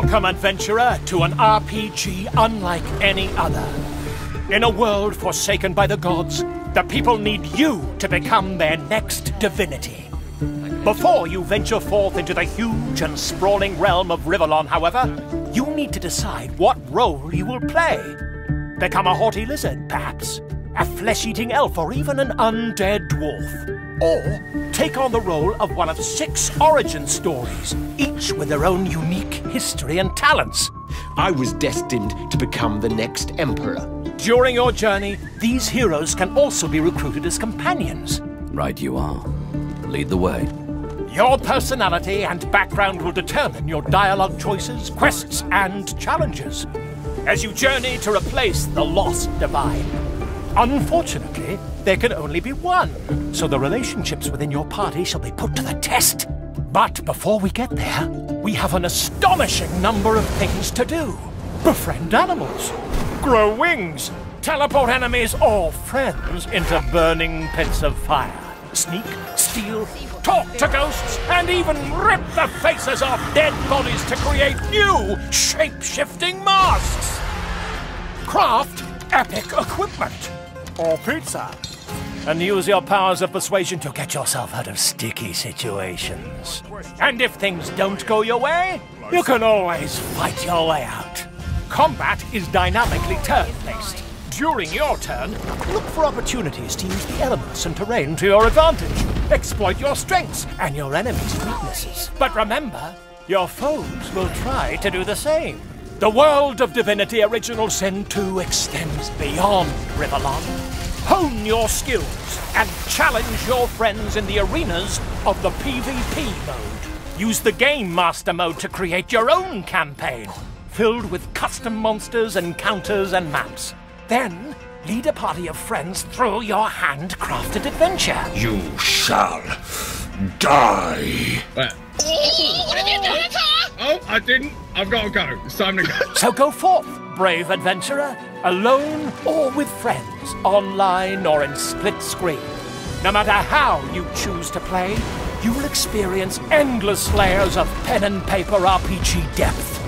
Welcome, adventurer, to an RPG unlike any other. In a world forsaken by the gods, the people need you to become their next divinity. Before you venture forth into the huge and sprawling realm of Rivellon, however, you need to decide what role you will play. Become a haughty lizard, perhaps, a flesh-eating elf, or even an undead dwarf. Or take on the role of one of 6 origin stories, each with their own unique history and talents. I was destined to become the next emperor. During your journey, these heroes can also be recruited as companions. Right you are. Lead the way. Your personality and background will determine your dialogue choices, quests, and challenges as you journey to replace the lost divine. Unfortunately, there can only be one, so the relationships within your party shall be put to the test. But before we get there, we have an astonishing number of things to do. Befriend animals, grow wings, teleport enemies or friends into burning pits of fire, sneak, steal, talk to ghosts, and even rip the faces off dead bodies to create new shape-shifting masks. Craft epic equipment or pizza, and use your powers of persuasion to get yourself out of sticky situations. And if things don't go your way, you can always fight your way out. Combat is dynamically turn-based. During your turn, look for opportunities to use the elements and terrain to your advantage. Exploit your strengths and your enemies' weaknesses. But remember, your foes will try to do the same. The world of Divinity Original Sin 2 extends beyond Rivellon. Hone your skills and challenge your friends in the arenas of the PvP mode. Use the Game Master mode to create your own campaign, filled with custom monsters, encounters, and maps. Then, lead a party of friends through your handcrafted adventure. You shall die. Oh, I didn't. I've got to go. It's time to go. So go forth, brave adventurer, alone or with friends, online or in split screen. No matter how you choose to play, you will experience endless layers of pen and paper RPG depth,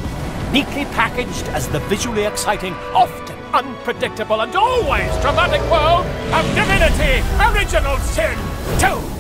neatly packaged as the visually exciting, often unpredictable and always dramatic world of Divinity: Original Sin 2.